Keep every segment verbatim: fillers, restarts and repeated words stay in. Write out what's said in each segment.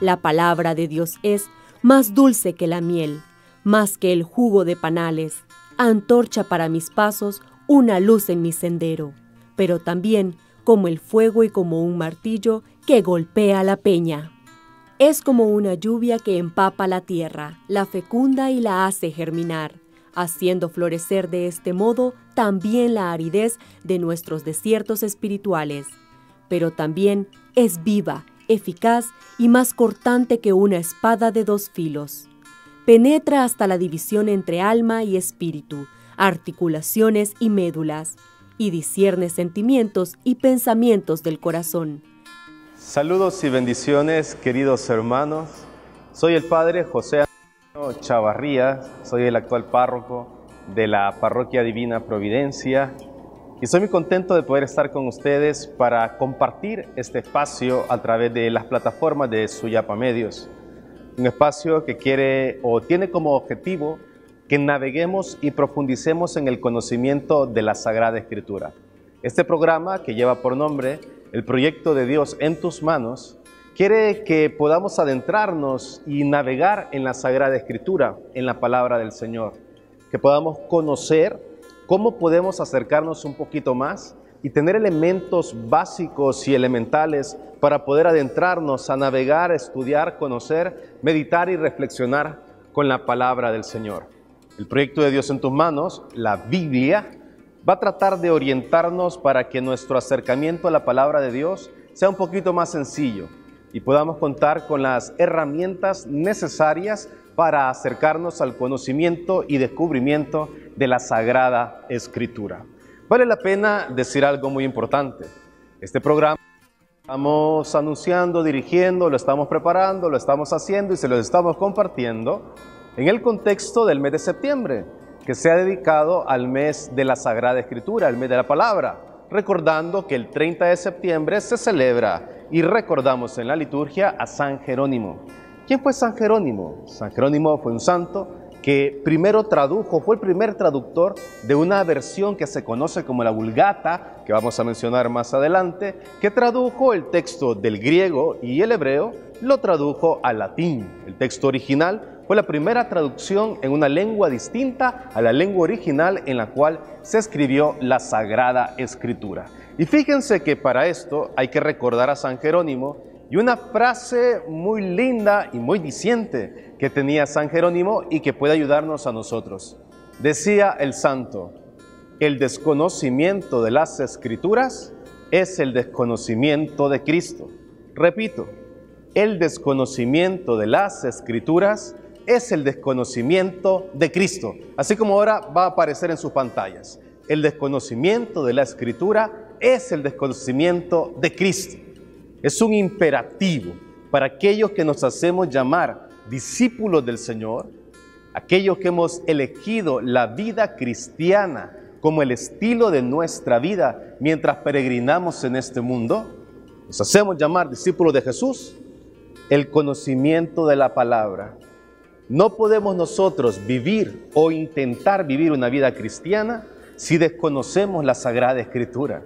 La palabra de Dios es más dulce que la miel, más que el jugo de panales, antorcha para mis pasos, una luz en mi sendero, pero también como el fuego y como un martillo que golpea la peña. Es como una lluvia que empapa la tierra, la fecunda y la hace germinar, haciendo florecer de este modo también la aridez de nuestros desiertos espirituales. Pero también es viva, eficaz y más cortante que una espada de dos filos. Penetra hasta la división entre alma y espíritu, articulaciones y médulas, y discierne sentimientos y pensamientos del corazón. Saludos y bendiciones, queridos hermanos. Soy el padre José Antonio Chavarría, soy el actual párroco de la Parroquia Divina Providencia y soy muy contento de poder estar con ustedes para compartir este espacio a través de las plataformas de Suyapa Medios. Un espacio que quiere o tiene como objetivo que naveguemos y profundicemos en el conocimiento de la Sagrada Escritura. Este programa, que lleva por nombre El Proyecto de Dios en Tus Manos, quiere que podamos adentrarnos y navegar en la Sagrada Escritura, en la Palabra del Señor, que podamos conocer cómo podemos acercarnos un poquito más y tener elementos básicos y elementales para poder adentrarnos a navegar, estudiar, conocer, meditar y reflexionar con la Palabra del Señor. El Proyecto de Dios en Tus Manos, la Biblia, va a tratar de orientarnos para que nuestro acercamiento a la Palabra de Dios sea un poquito más sencillo y podamos contar con las herramientas necesarias para acercarnos al conocimiento y descubrimiento de la Sagrada Escritura. Vale la pena decir algo muy importante. Este programa lo estamos anunciando, dirigiendo, lo estamos preparando, lo estamos haciendo y se lo estamos compartiendo en el contexto del mes de septiembre, que se ha dedicado al mes de la Sagrada Escritura, al mes de la Palabra, recordando que el treinta de septiembre se celebra y recordamos en la liturgia a San Jerónimo. ¿Quién fue San Jerónimo? San Jerónimo fue un santo que primero tradujo, fue el primer traductor de una versión que se conoce como la Vulgata, que vamos a mencionar más adelante, que tradujo el texto del griego y el hebreo, lo tradujo al latín. El texto original fue la primera traducción en una lengua distinta a la lengua original en la cual se escribió la Sagrada Escritura. Y fíjense que para esto hay que recordar a San Jerónimo y una frase muy linda y muy diciente que tenía San Jerónimo y que puede ayudarnos a nosotros. Decía el santo: el desconocimiento de las Escrituras es el desconocimiento de Cristo. Repito, el desconocimiento de las Escrituras es el desconocimiento de Cristo, así como ahora va a aparecer en sus pantallas. El desconocimiento de la Escritura es el desconocimiento de Cristo. Es un imperativo para aquellos que nos hacemos llamar discípulos del Señor, aquellos que hemos elegido la vida cristiana como el estilo de nuestra vida mientras peregrinamos en este mundo. Nos hacemos llamar discípulos de Jesús, el conocimiento de la palabra. No podemos nosotros vivir o intentar vivir una vida cristiana si desconocemos la Sagrada Escritura.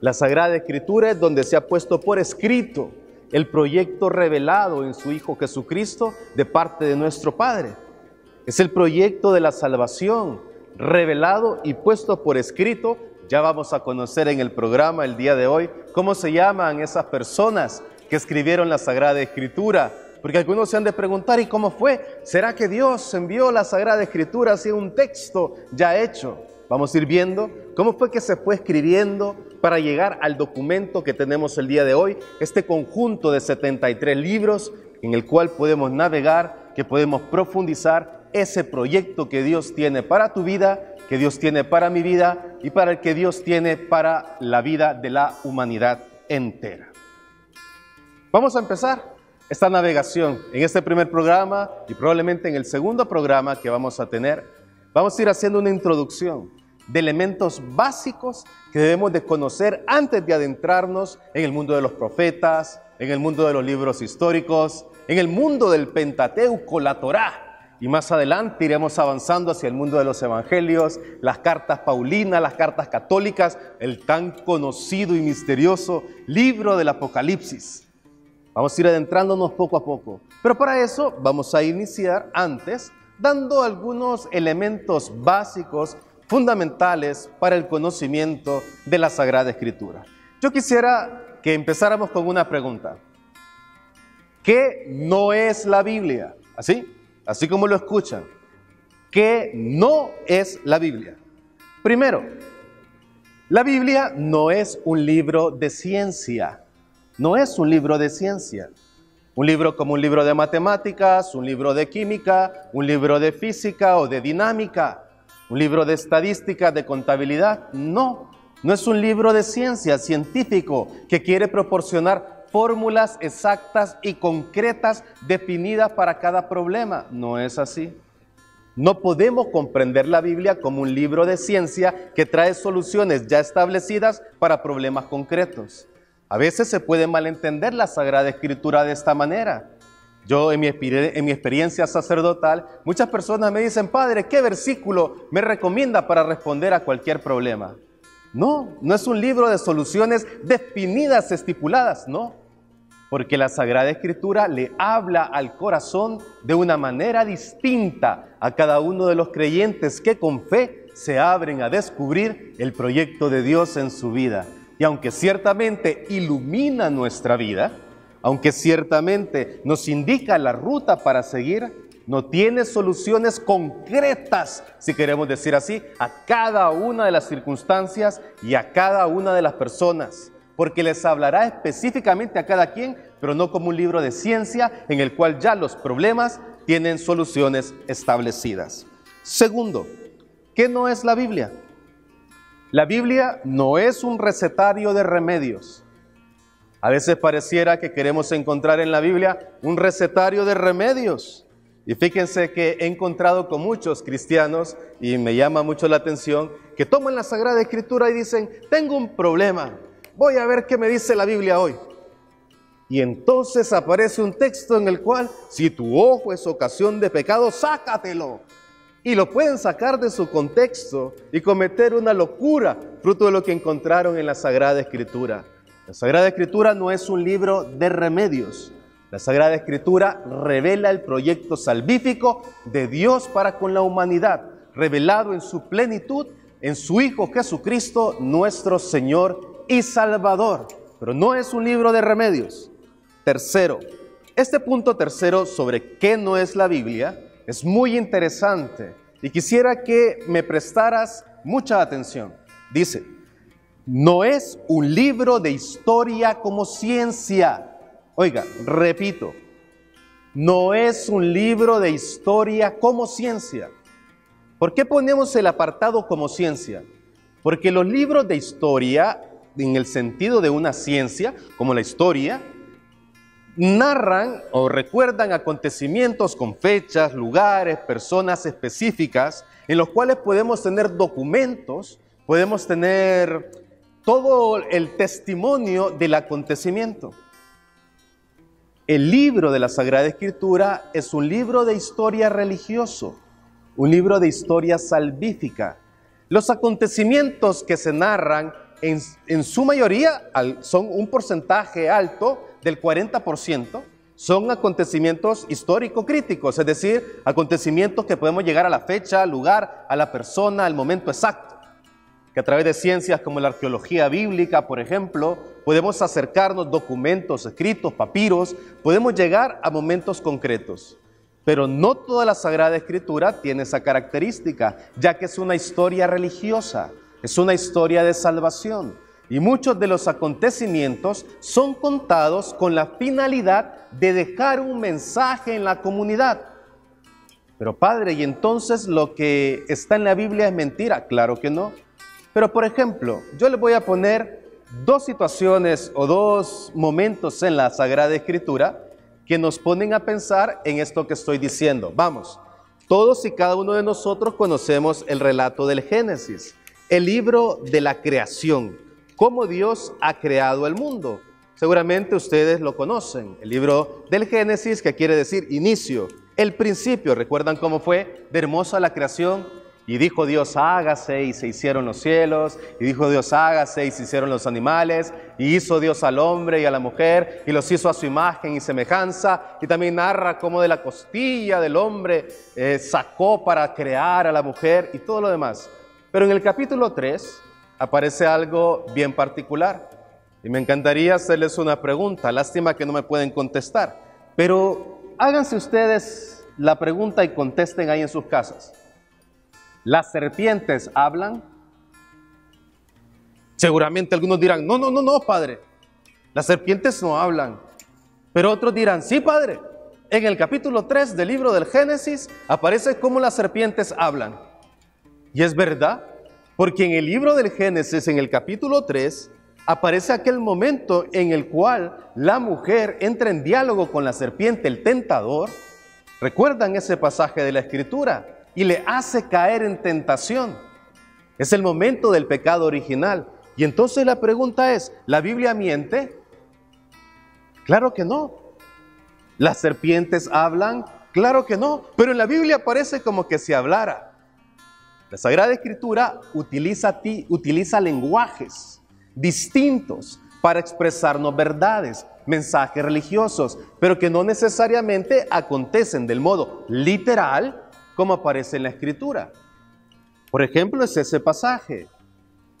La Sagrada Escritura es donde se ha puesto por escrito el proyecto revelado en su Hijo Jesucristo de parte de nuestro Padre. Es el proyecto de la salvación revelado y puesto por escrito. Ya vamos a conocer en el programa el día de hoy cómo se llaman esas personas que escribieron la Sagrada Escritura. Porque algunos se han de preguntar, ¿y cómo fue? ¿Será que Dios envió la Sagrada Escritura hacia un texto ya hecho? Vamos a ir viendo cómo fue que se fue escribiendo para llegar al documento que tenemos el día de hoy, este conjunto de setenta y tres libros en el cual podemos navegar, que podemos profundizar ese proyecto que Dios tiene para tu vida, que Dios tiene para mi vida y para el que Dios tiene para la vida de la humanidad entera. Vamos a empezar esta navegación en este primer programa y probablemente en el segundo programa que vamos a tener. Vamos a ir haciendo una introducción de elementos básicos que debemos de conocer antes de adentrarnos en el mundo de los profetas, en el mundo de los libros históricos, en el mundo del Pentateuco, la Torá. Y más adelante iremos avanzando hacia el mundo de los evangelios, las cartas paulinas, las cartas católicas, el tan conocido y misterioso libro del Apocalipsis. Vamos a ir adentrándonos poco a poco, pero para eso vamos a iniciar antes dando algunos elementos básicos, fundamentales para el conocimiento de la Sagrada Escritura. Yo quisiera que empezáramos con una pregunta. ¿Qué no es la Biblia? Así, así como lo escuchan. ¿Qué no es la Biblia? Primero, la Biblia no es un libro de ciencia. No es un libro de ciencia. Un libro como un libro de matemáticas, un libro de química, un libro de física o de dinámica, un libro de estadística, de contabilidad. No, no es un libro de ciencia, científico, que quiere proporcionar fórmulas exactas y concretas definidas para cada problema. No es así. No podemos comprender la Biblia como un libro de ciencia que trae soluciones ya establecidas para problemas concretos. A veces se puede malentender la Sagrada Escritura de esta manera. Yo en mi, en mi experiencia sacerdotal, muchas personas me dicen, padre, ¿qué versículo me recomienda para responder a cualquier problema? No, no es un libro de soluciones definidas, estipuladas, no. Porque la Sagrada Escritura le habla al corazón de una manera distinta a cada uno de los creyentes que con fe se abren a descubrir el proyecto de Dios en su vida. Y aunque ciertamente ilumina nuestra vida, aunque ciertamente nos indica la ruta para seguir, no tiene soluciones concretas, si queremos decir así, a cada una de las circunstancias y a cada una de las personas. Porque les hablará específicamente a cada quien, pero no como un libro de ciencia en el cual ya los problemas tienen soluciones establecidas. Segundo, ¿qué no es la Biblia? La Biblia no es un recetario de remedios. A veces pareciera que queremos encontrar en la Biblia un recetario de remedios. Y fíjense que he encontrado con muchos cristianos, y me llama mucho la atención, que toman la Sagrada Escritura y dicen, tengo un problema, voy a ver qué me dice la Biblia hoy. Y entonces aparece un texto en el cual, si tu ojo es ocasión de pecado, sácatelo. Y lo pueden sacar de su contexto y cometer una locura, fruto de lo que encontraron en la Sagrada Escritura. La Sagrada Escritura no es un libro de remedios. La Sagrada Escritura revela el proyecto salvífico de Dios para con la humanidad, revelado en su plenitud, en su Hijo Jesucristo, nuestro Señor y Salvador. Pero no es un libro de remedios. Tercero, este punto tercero sobre qué no es la Biblia, es muy interesante y quisiera que me prestaras mucha atención. Dice, no es un libro de historia como ciencia. Oiga, repito, no es un libro de historia como ciencia. ¿Por qué ponemos el apartado como ciencia? Porque los libros de historia, en el sentido de una ciencia, como la historia, narran o recuerdan acontecimientos con fechas, lugares, personas específicas, en los cuales podemos tener documentos, podemos tener todo el testimonio del acontecimiento. El libro de la Sagrada Escritura es un libro de historia religioso, un libro de historia salvífica. Los acontecimientos que se narran en, en su mayoría son un porcentaje alto del cuarenta por ciento son acontecimientos histórico-críticos, es decir, acontecimientos que podemos llegar a la fecha, al lugar, a la persona, al momento exacto. Que a través de ciencias como la arqueología bíblica, por ejemplo, podemos acercarnos documentos, escritos, papiros, podemos llegar a momentos concretos. Pero no toda la Sagrada Escritura tiene esa característica, ya que es una historia religiosa, es una historia de salvación. Y muchos de los acontecimientos son contados con la finalidad de dejar un mensaje en la comunidad. Pero padre, ¿y entonces lo que está en la Biblia es mentira? Claro que no. Pero por ejemplo, yo les voy a poner dos situaciones o dos momentos en la Sagrada Escritura que nos ponen a pensar en esto que estoy diciendo. Vamos, todos y cada uno de nosotros conocemos el relato del Génesis, el libro de la creación. Cómo Dios ha creado el mundo. Seguramente ustedes lo conocen. El libro del Génesis, que quiere decir inicio, el principio. ¿Recuerdan cómo fue de hermosa la creación? Y dijo Dios, hágase, y se hicieron los cielos. Y dijo Dios, hágase, y se hicieron los animales. Y hizo Dios al hombre y a la mujer, y los hizo a su imagen y semejanza. Y también narra cómo de la costilla del hombre eh, sacó para crear a la mujer y todo lo demás. Pero en el capítulo tres aparece algo bien particular. Y me encantaría hacerles una pregunta. Lástima que no me pueden contestar. Pero háganse ustedes la pregunta y contesten ahí en sus casas. ¿Las serpientes hablan? Seguramente algunos dirán, no, no, no, no, padre. Las serpientes no hablan. Pero otros dirán, sí, padre. En el capítulo tres del libro del Génesis aparece cómo las serpientes hablan. Y es verdad, porque en el libro del Génesis, en el capítulo tres, aparece aquel momento en el cual la mujer entra en diálogo con la serpiente, el tentador. ¿Recuerdan ese pasaje de la Escritura? Y le hace caer en tentación. Es el momento del pecado original. Y entonces la pregunta es, ¿la Biblia miente? Claro que no. ¿Las serpientes hablan? Claro que no. Pero en la Biblia aparece como que si hablara. La Sagrada Escritura utiliza, utiliza lenguajes distintos para expresarnos verdades, mensajes religiosos, pero que no necesariamente acontecen del modo literal como aparece en la Escritura. Por ejemplo, es ese pasaje.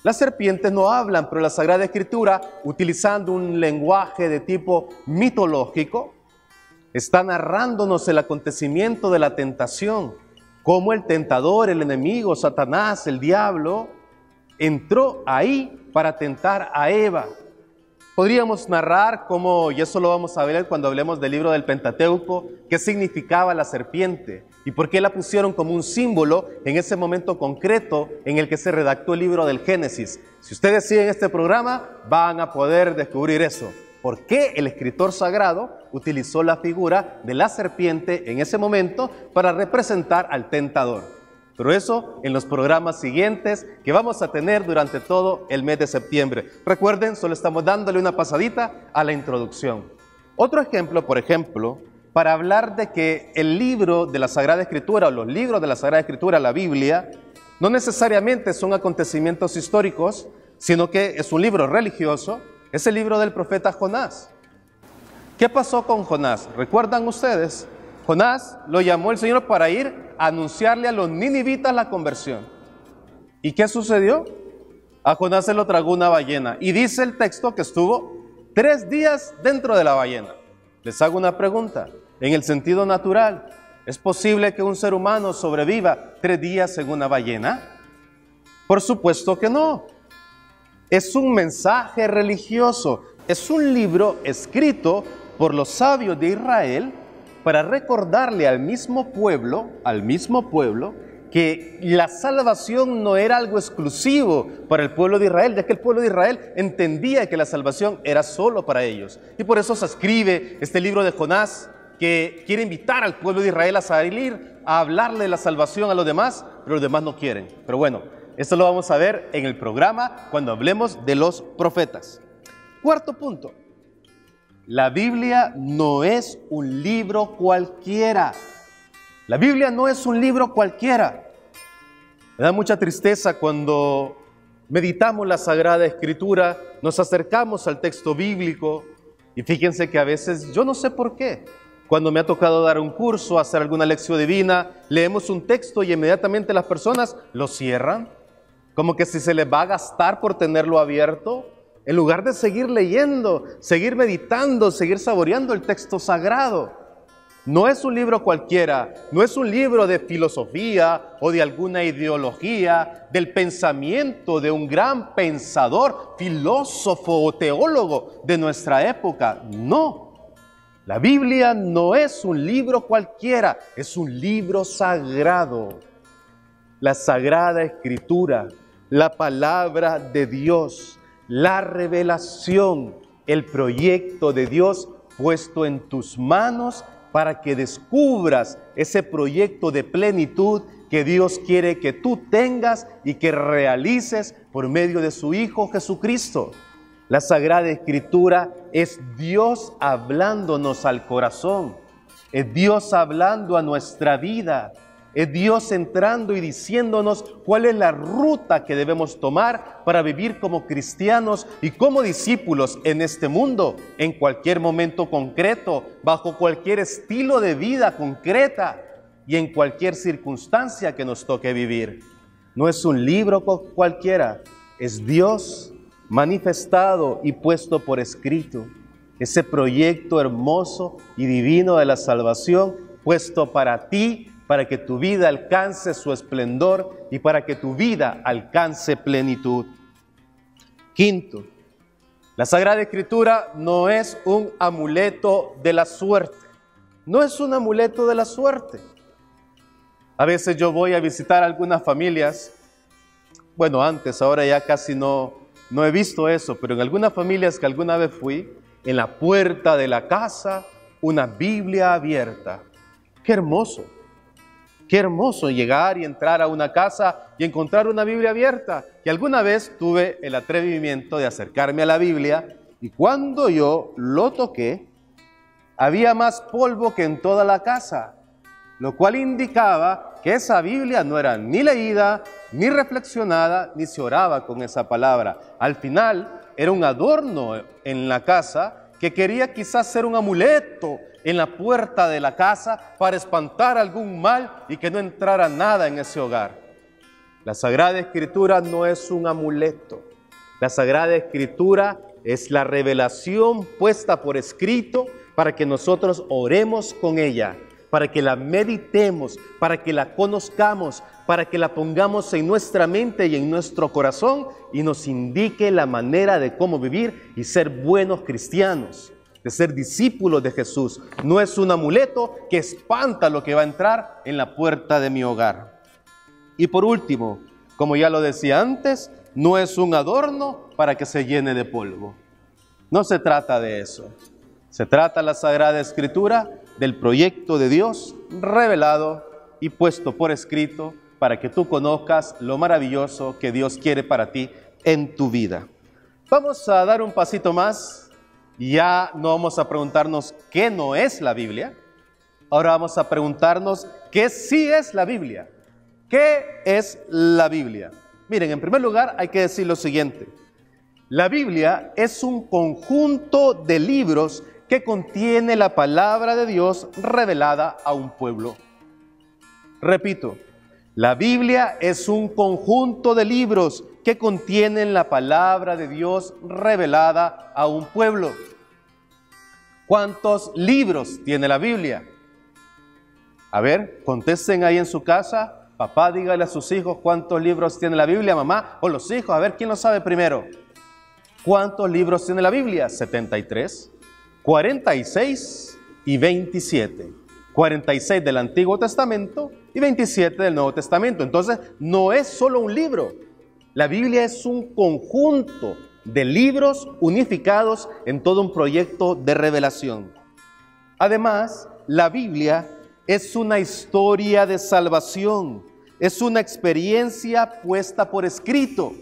Las serpientes no hablan, pero la Sagrada Escritura, utilizando un lenguaje de tipo mitológico, está narrándonos el acontecimiento de la tentación, cómo el tentador, el enemigo, Satanás, el diablo, entró ahí para tentar a Eva. Podríamos narrar cómo, y eso lo vamos a ver cuando hablemos del libro del Pentateuco, qué significaba la serpiente y por qué la pusieron como un símbolo en ese momento concreto en el que se redactó el libro del Génesis. Si ustedes siguen este programa, van a poder descubrir eso. ¿Por qué el escritor sagrado utilizó la figura de la serpiente en ese momento para representar al tentador? Pero eso en los programas siguientes que vamos a tener durante todo el mes de septiembre. Recuerden, solo estamos dándole una pasadita a la introducción. Otro ejemplo, por ejemplo, para hablar de que el libro de la Sagrada Escritura o los libros de la Sagrada Escritura, la Biblia, no necesariamente son acontecimientos históricos, sino que es un libro religioso, es el libro del profeta Jonás. ¿Qué pasó con Jonás? ¿Recuerdan ustedes? Jonás lo llamó el Señor para ir anunciarle a los ninivitas la conversión. ¿Y qué sucedió? A Jonás se lo tragó una ballena. Y dice el texto que estuvo tres días dentro de la ballena. Les hago una pregunta. En el sentido natural, ¿es posible que un ser humano sobreviva tres días en una ballena? Por supuesto que no. Es un mensaje religioso. Es un libro escrito por los sabios de Israel para recordarle al mismo pueblo, al mismo pueblo, que la salvación no era algo exclusivo para el pueblo de Israel, ya que el pueblo de Israel entendía que la salvación era solo para ellos. Y por eso se escribe este libro de Jonás, que quiere invitar al pueblo de Israel a salir, a hablarle de la salvación a los demás, pero los demás no quieren. Pero bueno, esto lo vamos a ver en el programa cuando hablemos de los profetas. Cuarto punto. La Biblia no es un libro cualquiera. La Biblia no es un libro cualquiera. Me da mucha tristeza cuando meditamos la Sagrada Escritura, nos acercamos al texto bíblico y fíjense que a veces, yo no sé por qué, cuando me ha tocado dar un curso, hacer alguna lección divina, leemos un texto y inmediatamente las personas lo cierran, como que si se les va a gastar por tenerlo abierto. En lugar de seguir leyendo, seguir meditando, seguir saboreando el texto sagrado. No es un libro cualquiera, no es un libro de filosofía o de alguna ideología, del pensamiento de un gran pensador, filósofo o teólogo de nuestra época. No, la Biblia no es un libro cualquiera, es un libro sagrado. La Sagrada Escritura, la Palabra de Dios. La revelación, el proyecto de Dios puesto en tus manos para que descubras ese proyecto de plenitud que Dios quiere que tú tengas y que realices por medio de su Hijo Jesucristo. La Sagrada Escritura es Dios hablándonos al corazón, es Dios hablando a nuestra vida, Es Dios entrando y diciéndonos cuál es la ruta que debemos tomar para vivir como cristianos y como discípulos en este mundo, en cualquier momento concreto, bajo cualquier estilo de vida concreta y en cualquier circunstancia que nos toque vivir. No es un libro cualquiera, es Dios manifestado y puesto por escrito. Ese proyecto hermoso y divino de la salvación puesto para ti, para que tu vida alcance su esplendor y para que tu vida alcance plenitud. Quinto, la Sagrada Escritura no es un amuleto de la suerte. No es un amuleto de la suerte. A veces yo voy a visitar algunas familias, bueno, antes, ahora ya casi no, no he visto eso, pero en algunas familias que alguna vez fui, en la puerta de la casa, una Biblia abierta. ¡Qué hermoso! Qué hermoso llegar y entrar a una casa y encontrar una Biblia abierta. Y alguna vez tuve el atrevimiento de acercarme a la Biblia y cuando yo lo toqué, había más polvo que en toda la casa, lo cual indicaba que esa Biblia no era ni leída, ni reflexionada, ni se oraba con esa palabra. Al final, era un adorno en la casa que quería quizás ser un amuleto en la puerta de la casa para espantar algún mal y que no entrara nada en ese hogar. La Sagrada Escritura no es un amuleto. La Sagrada Escritura es la revelación puesta por escrito para que nosotros oremos con ella, para que la meditemos, para que la conozcamos, para que la pongamos en nuestra mente y en nuestro corazón y nos indique la manera de cómo vivir y ser buenos cristianos, de ser discípulos de Jesús. No es un amuleto que espanta lo que va a entrar en la puerta de mi hogar. Y por último, como ya lo decía antes, no es un adorno para que se llene de polvo. No se trata de eso. Se trata la Sagrada Escritura del proyecto de Dios revelado y puesto por escrito para que tú conozcas lo maravilloso que Dios quiere para ti en tu vida. Vamos a dar un pasito más. Ya no vamos a preguntarnos qué no es la Biblia, ahora vamos a preguntarnos qué sí es la Biblia. ¿Qué es la Biblia? Miren, en primer lugar hay que decir lo siguiente. La Biblia es un conjunto de libros que contiene la palabra de Dios revelada a un pueblo. Repito, la Biblia es un conjunto de libros que contienen la palabra de Dios revelada a un pueblo. ¿Cuántos libros tiene la Biblia? A ver, contesten ahí en su casa. Papá, dígale a sus hijos cuántos libros tiene la Biblia. Mamá, o los hijos, a ver, ¿quién lo sabe primero? ¿Cuántos libros tiene la Biblia? setenta y tres, cuarenta y seis y veintisiete. cuarenta y seis del Antiguo Testamento y veintisiete del Nuevo Testamento. Entonces, no es solo un libro. La Biblia es un conjunto de libros unificados en todo un proyecto de revelación. Además, la Biblia es una historia de salvación, es una experiencia puesta por escrito.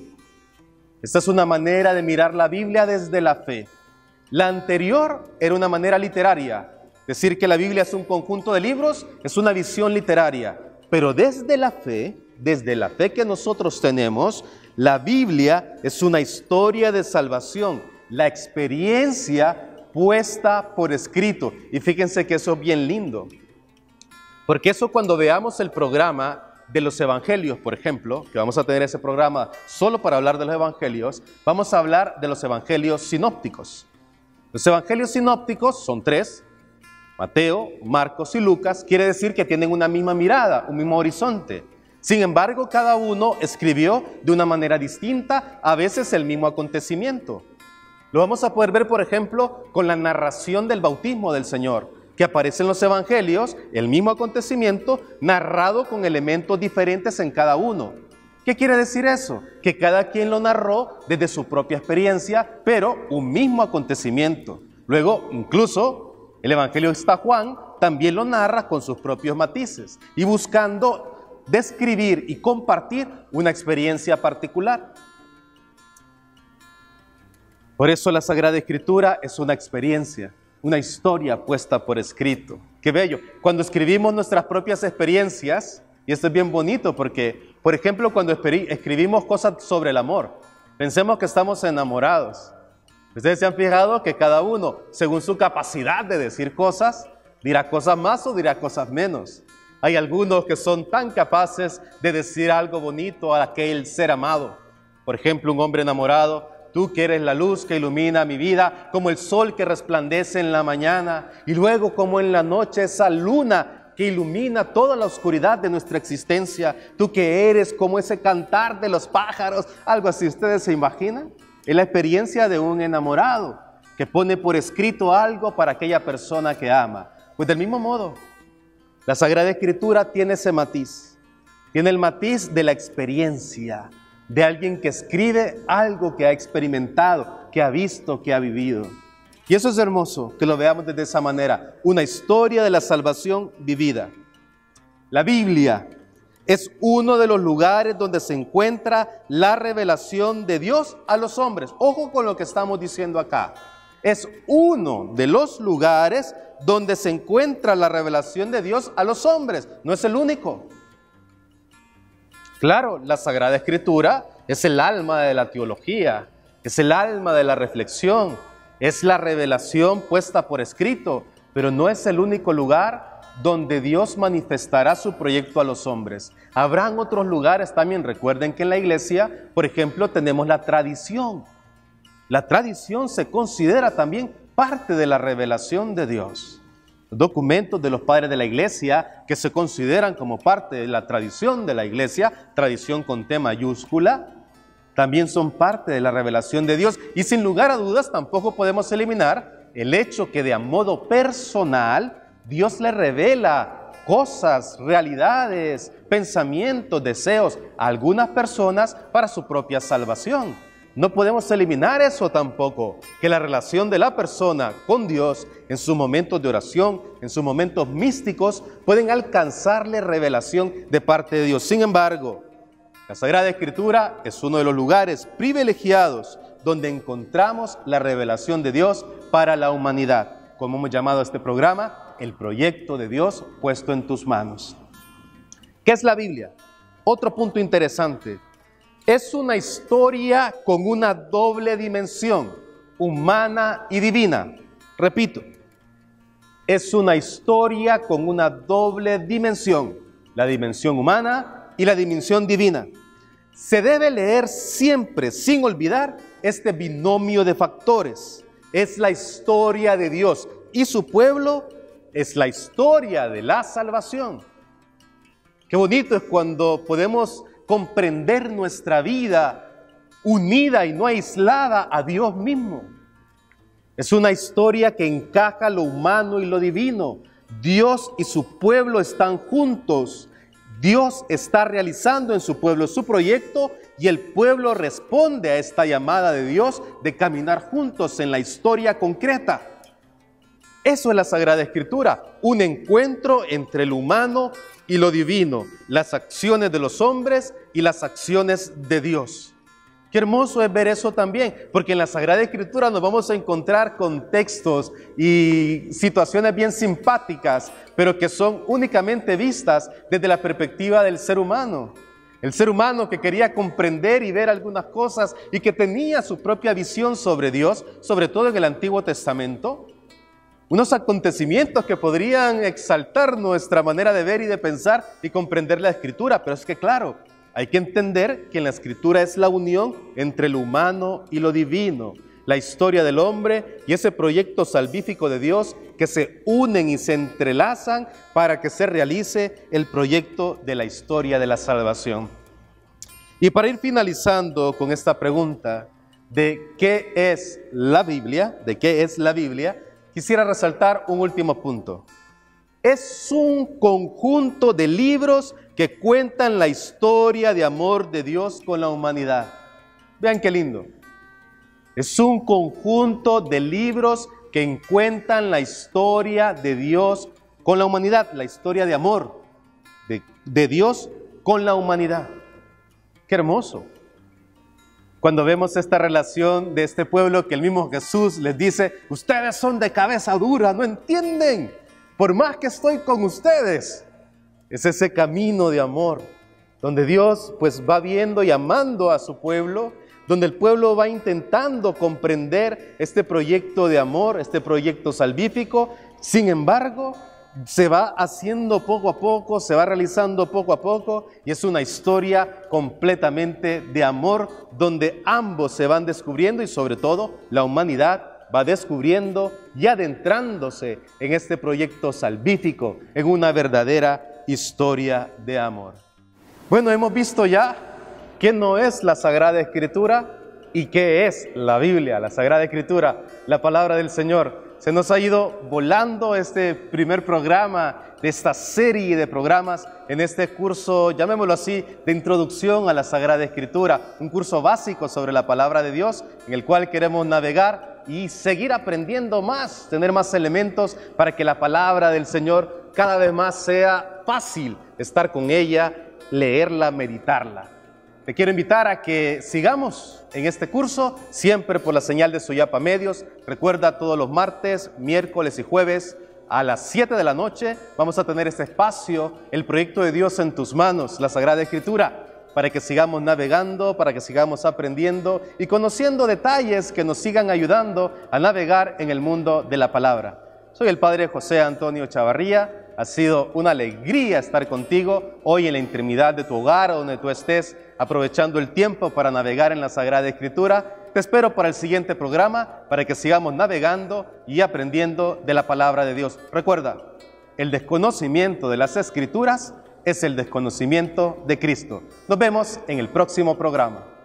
Esta es una manera de mirar la Biblia desde la fe. La anterior era una manera literaria. Decir que la Biblia es un conjunto de libros es una visión literaria, pero desde la fe, desde la fe que nosotros tenemos, la Biblia es una historia de salvación, la experiencia puesta por escrito. Y fíjense que eso es bien lindo, porque eso cuando veamos el programa de los evangelios, por ejemplo, que vamos a tener ese programa solo para hablar de los evangelios, vamos a hablar de los evangelios sinópticos. Los evangelios sinópticos son tres: Mateo, Marcos y Lucas. Quiere decir que tienen una misma mirada, un mismo horizonte. Sin embargo, cada uno escribió de una manera distinta, a veces el mismo acontecimiento. Lo vamos a poder ver, por ejemplo, con la narración del bautismo del Señor, que aparece en los evangelios, el mismo acontecimiento, narrado con elementos diferentes en cada uno. ¿Qué quiere decir eso? Que cada quien lo narró desde su propia experiencia, pero un mismo acontecimiento. Luego, incluso, el evangelio de San Juan también lo narra con sus propios matices y buscando describir y compartir una experiencia particular. Por eso la Sagrada Escritura es una experiencia, una historia puesta por escrito. ¡Qué bello! Cuando escribimos nuestras propias experiencias, Y esto es bien bonito porque, por ejemplo, cuando escribimos cosas sobre el amor, pensemos que estamos enamorados. Ustedes se han fijado que cada uno, según su capacidad de decir cosas, dirá cosas más o dirá cosas menos. Hay algunos que son tan capaces de decir algo bonito a aquel ser amado. Por ejemplo, un hombre enamorado: tú que eres la luz que ilumina mi vida, como el sol que resplandece en la mañana, y luego como en la noche esa luna que ilumina toda la oscuridad de nuestra existencia. Tú que eres como ese cantar de los pájaros, algo así. ¿Ustedes se imaginan? Es la experiencia de un enamorado que pone por escrito algo para aquella persona que ama. Pues del mismo modo, la Sagrada Escritura tiene ese matiz, tiene el matiz de la experiencia, de alguien que escribe algo que ha experimentado, que ha visto, que ha vivido. Y eso es hermoso, que lo veamos desde esa manera, una historia de la salvación vivida. La Biblia es uno de los lugares donde se encuentra la revelación de Dios a los hombres. Ojo con lo que estamos diciendo acá. Es uno de los lugares donde se encuentra la revelación de Dios a los hombres. No es el único. Claro, la Sagrada Escritura es el alma de la teología, es el alma de la reflexión, es la revelación puesta por escrito, pero no es el único lugar donde Dios manifestará su proyecto a los hombres. Habrán otros lugares también. Recuerden que en la iglesia, por ejemplo, tenemos la tradición. La tradición se considera también parte de la revelación de Dios. Los documentos de los padres de la iglesia que se consideran como parte de la tradición de la iglesia, tradición con T mayúscula, también son parte de la revelación de Dios. Y sin lugar a dudas tampoco podemos eliminar el hecho que de a modo personal Dios le revela cosas, realidades, pensamientos, deseos a algunas personas para su propia salvación. No podemos eliminar eso tampoco, que la relación de la persona con Dios en sus momentos de oración, en sus momentos místicos, pueden alcanzarle revelación de parte de Dios. Sin embargo, la Sagrada Escritura es uno de los lugares privilegiados donde encontramos la revelación de Dios para la humanidad, como hemos llamado a este programa, El Proyecto de Dios Puesto en Tus Manos. ¿Qué es la Biblia? Otro punto interesante. Es una historia con una doble dimensión, humana y divina. Repito, es una historia con una doble dimensión, la dimensión humana y la dimensión divina. Se debe leer siempre, sin olvidar, este binomio de factores. Es la historia de Dios y su pueblo, es la historia de la salvación. Qué bonito es cuando podemos comprender nuestra vida unida y no aislada a Dios mismo. Es una historia que encaja lo humano y lo divino. Dios y su pueblo están juntos. Dios está realizando en su pueblo su proyecto y el pueblo responde a esta llamada de Dios de caminar juntos en la historia concreta. Eso es la Sagrada Escritura, un encuentro entre lo humano y lo divino, las acciones de los hombres y las acciones de Dios. Qué hermoso es ver eso también, porque en la Sagrada Escritura nos vamos a encontrar con textos y situaciones bien simpáticas, pero que son únicamente vistas desde la perspectiva del ser humano. El ser humano que quería comprender y ver algunas cosas y que tenía su propia visión sobre Dios, sobre todo en el Antiguo Testamento. Unos acontecimientos que podrían exaltar nuestra manera de ver y de pensar y comprender la Escritura. Pero es que claro, hay que entender que en la Escritura es la unión entre lo humano y lo divino, la historia del hombre y ese proyecto salvífico de Dios que se unen y se entrelazan para que se realice el proyecto de la historia de la salvación. Y para ir finalizando con esta pregunta de qué es la Biblia, de qué es la Biblia, quisiera resaltar un último punto. Es un conjunto de libros que cuentan la historia de amor de Dios con la humanidad. Vean qué lindo. Es un conjunto de libros que cuentan la historia de Dios con la humanidad, la historia de amor de, de Dios con la humanidad. Qué hermoso. Cuando vemos esta relación de este pueblo que el mismo Jesús les dice, ustedes son de cabeza dura, no entienden, por más que estoy con ustedes. Es ese camino de amor, donde Dios pues va viendo y amando a su pueblo, donde el pueblo va intentando comprender este proyecto de amor, este proyecto salvífico. Sin embargo, se va haciendo poco a poco, se va realizando poco a poco, y es una historia completamente de amor, donde ambos se van descubriendo y sobre todo la humanidad va descubriendo y adentrándose en este proyecto salvífico, en una verdadera historia de amor. Bueno, hemos visto ya qué no es la Sagrada Escritura y qué es la Biblia, la Sagrada Escritura, la Palabra del Señor. Se nos ha ido volando este primer programa de esta serie de programas en este curso, llamémoslo así, de introducción a la Sagrada Escritura, un curso básico sobre la Palabra de Dios en el cual queremos navegar y seguir aprendiendo más, tener más elementos para que la Palabra del Señor cada vez más sea fácil estar con ella, leerla, meditarla. Te quiero invitar a que sigamos en este curso, siempre por la señal de Suyapa Medios. Recuerda, todos los martes, miércoles y jueves a las siete de la noche vamos a tener este espacio, El Proyecto de Dios en Tus Manos, la Sagrada Escritura, para que sigamos navegando, para que sigamos aprendiendo y conociendo detalles que nos sigan ayudando a navegar en el mundo de la palabra. Soy el Padre José Antonio Chavarría. Ha sido una alegría estar contigo hoy en la intimidad de tu hogar, donde tú estés, aprovechando el tiempo para navegar en la Sagrada Escritura. Te espero para el siguiente programa, para que sigamos navegando y aprendiendo de la Palabra de Dios. Recuerda, el desconocimiento de las Escrituras es el desconocimiento de Cristo. Nos vemos en el próximo programa.